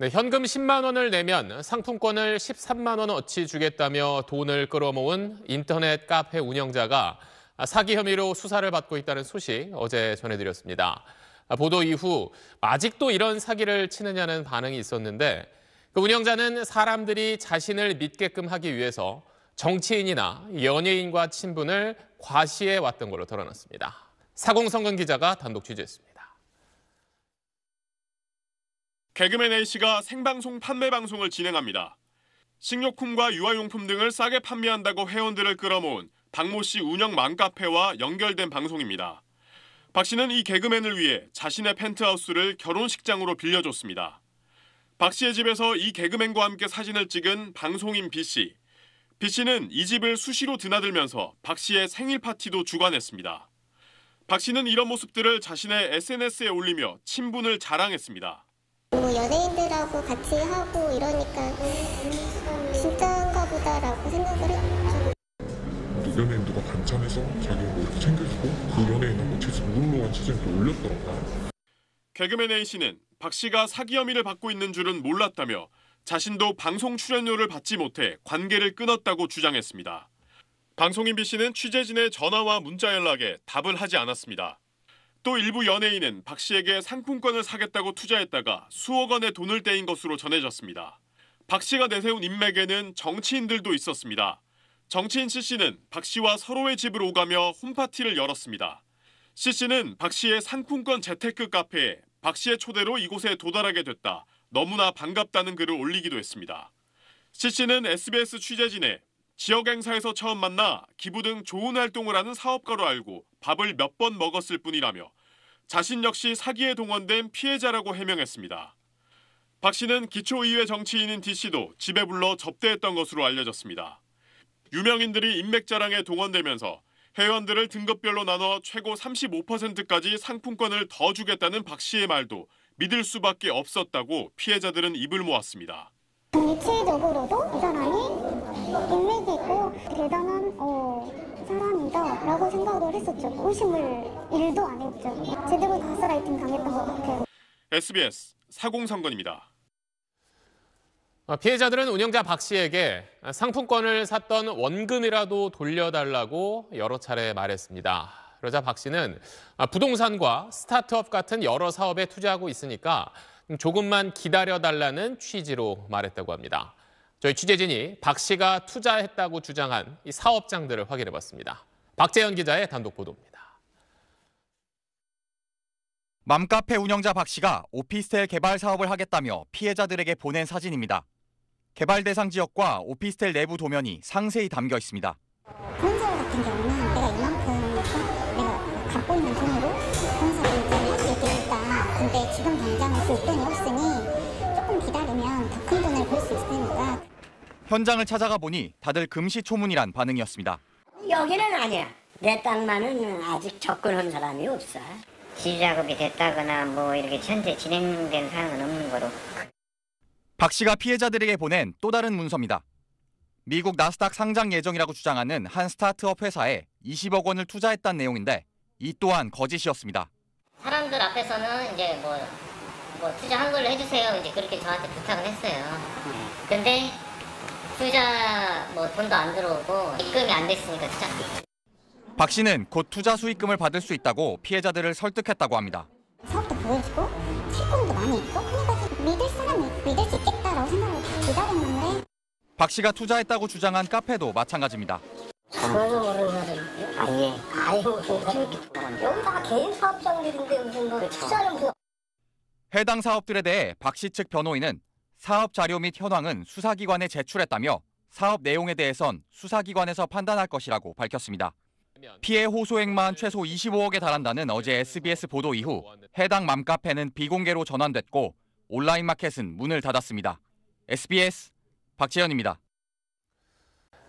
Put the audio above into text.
네, 현금 10만 원을 내면 상품권을 13만 원어치 주겠다며 돈을 끌어모은 인터넷 카페 운영자가 사기 혐의로 수사를 받고 있다는 소식 어제 전해드렸습니다. 보도 이후 아직도 이런 사기를 치느냐는 반응이 있었는데 그 운영자는 사람들이 자신을 믿게끔 하기 위해서 정치인이나 연예인과 친분을 과시해 왔던 걸로 드러났습니다. 사공성근 기자가 단독 취재했습니다. 개그맨 A씨가 생방송 판매 방송을 진행합니다. 식료품과 유아용품 등을 싸게 판매한다고 회원들을 끌어모은 박모씨 운영 맘카페와 연결된 방송입니다. 박씨는 이 개그맨을 위해 자신의 펜트하우스를 결혼식장으로 빌려줬습니다. 박씨의 집에서 이 개그맨과 함께 사진을 찍은 방송인 B씨. B씨는 이 집을 수시로 드나들면서 박씨의 생일 파티도 주관했습니다. 박씨는 이런 모습들을 자신의 SNS에 올리며 친분을 자랑했습니다. 뭐 연예인들하고 같이 하고 이러니까 진짜인가 보다라고 생각을 했죠. 연예인 누가 반찬해서 자기가 뭐 이렇게 챙겨주고 그 연예인하고 계속 물러간 사진을 또 올렸더라고요. 개그맨 A씨는 박 씨가 사기 혐의를 받고 있는 줄은 몰랐다며 자신도 방송 출연료를 받지 못해 관계를 끊었다고 주장했습니다. 방송인 B씨는 취재진의 전화와 문자 연락에 답을 하지 않았습니다. 또 일부 연예인은 박 씨에게 상품권을 사겠다고 투자했다가 수억 원의 돈을 떼인 것으로 전해졌습니다. 박 씨가 내세운 인맥에는 정치인들도 있었습니다. 정치인 C 씨는 박 씨와 서로의 집으로 오가며 홈파티를 열었습니다. C 씨는 박 씨의 상품권 재테크 카페에 박 씨의 초대로 이곳에 도달하게 됐다. 너무나 반갑다는 글을 올리기도 했습니다. C 씨는 SBS 취재진에 지역 행사에서 처음 만나 기부 등 좋은 활동을 하는 사업가로 알고 밥을 몇 번 먹었을 뿐이라며 자신 역시 사기에 동원된 피해자라고 해명했습니다. 박 씨는 기초의회 정치인인 D 씨도 집에 불러 접대했던 것으로 알려졌습니다. 유명인들이 인맥 자랑에 동원되면서 회원들을 등급별로 나눠 최고 35%까지 상품권을 더 주겠다는 박 씨의 말도 믿을 수밖에 없었다고 피해자들은 입을 모았습니다. 정치적으로도 이 사람이 인맥이 있고 대단한 사람이다라고 생각을 했었죠. 의심을 일도 안 했죠. 제대로 가스라이팅 당했던 것 같아요. SBS 사공성근입니다. 피해자들은 운영자 박 씨에게 상품권을 샀던 원금이라도 돌려달라고 여러 차례 말했습니다. 그러자 박 씨는 부동산과 스타트업 같은 여러 사업에 투자하고 있으니까 조금만 기다려달라는 취지로 말했다고 합니다. 저희 취재진이 박 씨가 투자했다고 주장한 이 사업장들을 확인해봤습니다. 박재연 기자의 단독 보도입니다. 맘카페 운영자 박 씨가 오피스텔 개발 사업을 하겠다며 피해자들에게 보낸 사진입니다. 개발 대상 지역과 오피스텔 내부 도면이 상세히 담겨 있습니다. 건설 같은 경우는 내가 이만큼 내가 갖고 있는 돈으로 건설을 근데 지금 당장은 볼 돈이 없으니 조금 기다리면 더 큰 돈을 벌 수 있으니까. 현장을 찾아가 보니 다들 금시초문이란 반응이었습니다. 여기는 아니야. 내 땅만은 아직 접근한 사람이 없어. 지작업이 됐다거나 뭐 이렇게 현재 진행된 사항은 없는 거로. 박 씨가 피해자들에게 보낸 또 다른 문서입니다. 미국 나스닥 상장 예정이라고 주장하는 한 스타트업 회사에 20억 원을 투자했다는 내용인데 이 또한 거짓이었습니다. 사람들 앞에서는 이제 뭐 투자한 걸로 해주세요. 이제 그렇게 저한테 부탁을 했어요. 근데 투자 돈도 안 들어오고 입금이 안 됐으니까 투자. 박 씨는 곧 투자 수익금을 받을 수 있다고 피해자들을 설득했다고 합니다. 사업도 보여주고 채권도 많이 있고 그러니까 믿을 사람이 믿을 수 있겠다라고 생각을 기다렸는데. 박 씨가 투자했다고 주장한 카페도 마찬가지입니다. 전혀 모르는 사람이에요? 아니에요. 여기다가 개인 사업장들인데 무슨 뭐 투자를 무슨. 해당 사업들에 대해 박 씨 측 변호인은 사업 자료 및 현황은 수사기관에 제출했다며 사업 내용에 대해선 수사기관에서 판단할 것이라고 밝혔습니다. 피해 호소액만 최소 25억에 달한다는 어제 SBS 보도 이후 해당 맘카페는 비공개로 전환됐고 온라인 마켓은 문을 닫았습니다. SBS 박재현입니다.